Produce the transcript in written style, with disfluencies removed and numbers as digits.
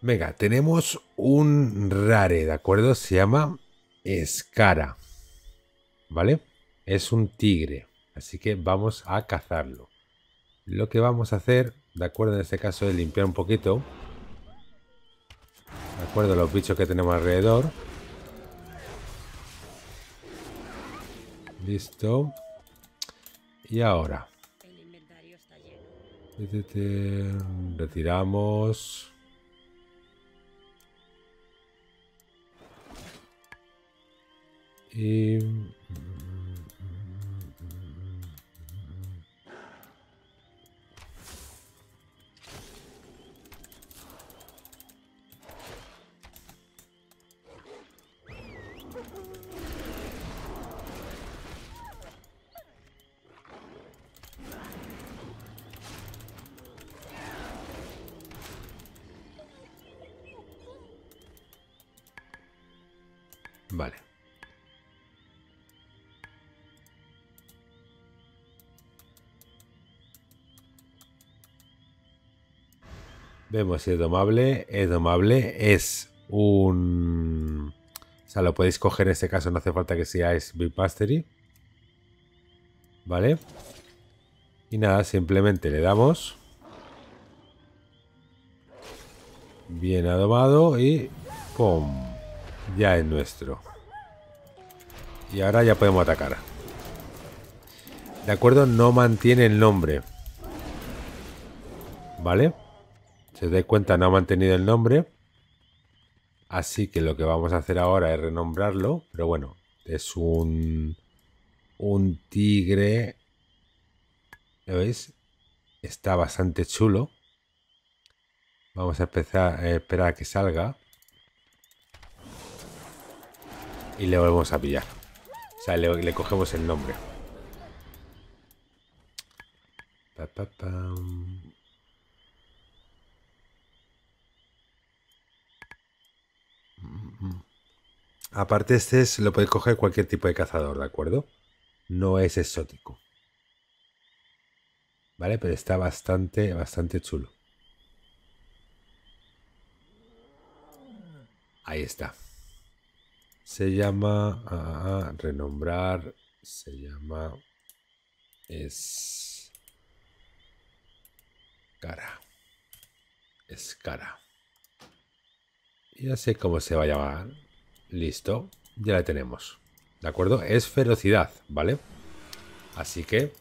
Venga, tenemos un rare, ¿de acuerdo? Se llama Skara, ¿vale? Es un tigre, así que vamos a cazarlo. Lo que vamos a hacer, ¿de acuerdo? En este caso es limpiar un poquito, ¿de acuerdo? Los bichos que tenemos alrededor. Listo. Y ahora retiramos. Y vale. Vemos si es domable, es domable, es un... O sea, lo podéis coger en este caso, no hace falta que seáis Vipastery. ¿Vale? Y nada, simplemente le damos. Bien adomado y... ¡pum! Ya es nuestro. Y ahora ya podemos atacar. De acuerdo, no mantiene el nombre. ¿Vale? Si os dais cuenta, no ha mantenido el nombre, así que lo que vamos a hacer ahora es renombrarlo, pero bueno, es un tigre, ¿lo veis? Está bastante chulo. Vamos a empezar a esperar a que salga y le volvemos a pillar, o sea, le cogemos el nombre. Pa, pa, pam. Aparte, este es, lo podéis coger cualquier tipo de cazador, ¿de acuerdo? No es exótico. ¿Vale? Pero está bastante, bastante chulo. Ahí está. Se llama... renombrar. Se llama... Skara. Skara. Y así como se va a llamar. Listo, ya la tenemos. ¿De acuerdo? Es ferocidad, ¿vale? Así que...